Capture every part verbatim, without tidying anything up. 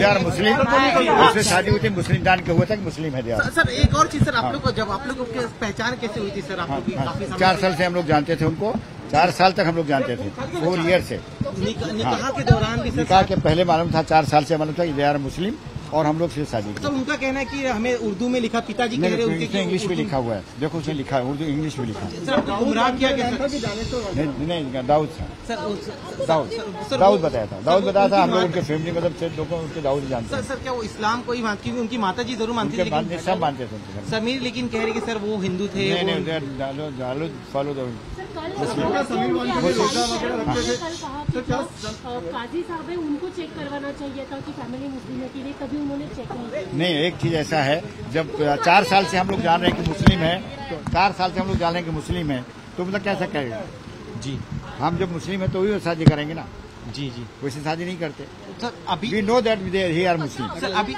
यार मुस्लिम उससे शादी हुई थी, मुस्लिम जान के हुए थे कि मुस्लिम है यार। सर एक और चीज सर, आप लोग जब आप लोगों की पहचान कैसे हुई थी सर? आप लोग चार साल से हम लोग जानते थे उनको, चार साल तक हम लोग जानते थे, फोर ईयर से। निकाह के दौरान भी निकाह के पहले मालूम था, चार साल से मालूम था यार मुस्लिम, और हम लोग से शादी। तो उनका कहना है कि हमें उर्दू में लिखा, पिताजी कह रहे हैं कि इंग्लिश में लिखा हुआ है, देखो उसमें लिखा है उर्दू, इंग्लिश में लिखा है। सर गुमराह किया गया था? नहीं, दाऊद था, दाऊद दाऊद बताया था, दाऊद बताया था। हम लोग उनके फैमिली मतलब से लोगों उनके दाऊद जानते हैं। सर क्या वो इस्लाम को ही मानती हुई? उनकी माता जी जरूर मानती थी, सब मानते थे समीर, लेकिन कह रहे कि सर वो हिंदू थे। काजी साहब है, उनको चेक करवाना चाहिए था कि फैमिली मुस्लिम है कि नहीं, कभी उन्होंने चेक नहीं। नहीं, एक चीज ऐसा है, जब चार साल से हम लोग जान रहे हैं कि मुस्लिम है, तो चार साल से हम लोग जान रहे हैं कि मुस्लिम है तो मतलब कैसा करेगा जी? हम जब मुस्लिम है तो ही शादी करेंगे ना जी जी, वैसे शादी नहीं करते सर। अभी we know that he are Muslim sir, अभी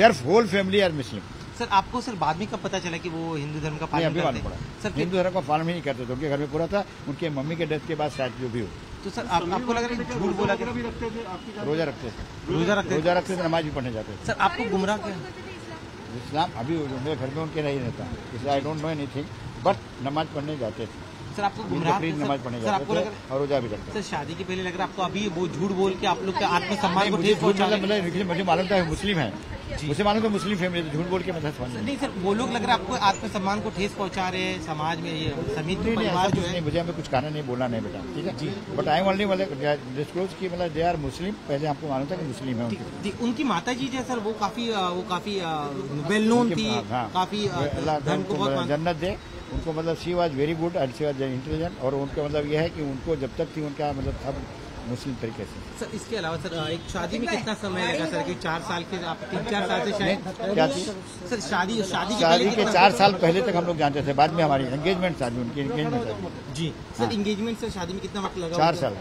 their whole family are Muslim sir. आपको सर बाद में कब पता चला कि वो हिंदू धर्म का पालन करते हैं? सर हिंदू धर्म का पालन ही नहीं करते थे, उनके घर में पूरा था, उनके मम्मी के डेथ के बाद शायद जो भी हो। तो सर आप, आपको लग रहा है झूठ बोला? रोजा रखते थे, रोजा रखते रोजा रखते थे, नमाज भी पढ़ने जाते थे। सर आपको गुमराह क्या इस्लाम? अभी मेरे घर में उनके नहीं रहता, इसलिए I don't know anything, but नमाज पढ़ने जाते थे सर। आपको गुमराह नमाज पढ़ने जाते थे और रोजा भी रखते। सर शादी के पहले लग रहा है आपको अभी वो झूठ बोल के आप लोग के आत्मसम्मान को ठेस पहुंचाने? मुझे मालूम था मुस्लिम है, मुझे मालूम था मुस्लिम फैमिली, झूठ बोल के मदद नहीं। सर वो लोग लग रहा है आपको आत्मसम्मान को ठेस पहुंचा रहे हैं समाज में, ये समीर परिवार जो है। मुझे हमें कुछ कहना नहीं, बोला नहीं बेटा, ठीक है जी, बट आई ओनली मतलब डिस्क्लोज की मतलब दे आर मुस्लिम, पहले आपको मालूम था कि मुस्लिम है। उनकी माता जी जो है सर वो काफी वो काफी वेल नोन थी, काफी जन्नत दे उनको, मतलब she was very good and she was intelligent, और उनका मतलब यह है कि उनको जब तक थी उनका मतलब अब मुस्लिम तरीके से। सर इसके अलावा सर एक शादी में कितना समय लगा सर? कि चार साल के आप तीन चार साल से शायद क्या थी सर शादी? शादी शादी के चार साल पहले तक हम लोग जानते थे, बाद में हमारी एंगेजमेंट शादी, उनकी एंगेजमेंट जी सर। एंगेजमेंट सर शादी में कितना वक्त लगा? चार साल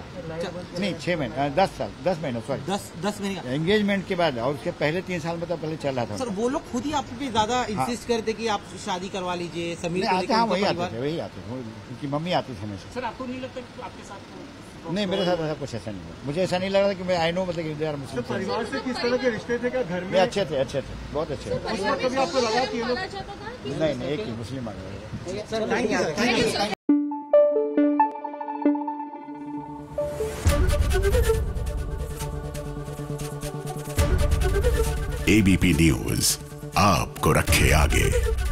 नहीं, छह महीने दस साल दस महीने सॉरी दस दस महीने एंगेजमेंट के बाद, और उसके पहले तीन साल मतलब पहले चल रहा था सर। वो लोग खुद ही आपको ज्यादा इंसिस्ट करते कि आप शादी करवा लीजिए समीर? वही आते थे, वही आते थे, उनकी मम्मी आती थी हमेशा। सर आपको नहीं लगता आपके साथ? नहीं मेरे साथ ऐसा कुछ ऐसा नहीं हुआ, मुझे ऐसा नहीं लग रहा कि मैं आई नो मतलब यार मुस्लिम। तो परिवार से किस तरह के रिश्ते थे? क्या घर में अच्छे थे? अच्छे थे, बहुत अच्छे थे। उस वक्त भी आपको लगा कि ये लोग नहीं नहीं एक ही मुस्लिम आ गया sir. Thank you thank you. ABP news आपको रखे आगे।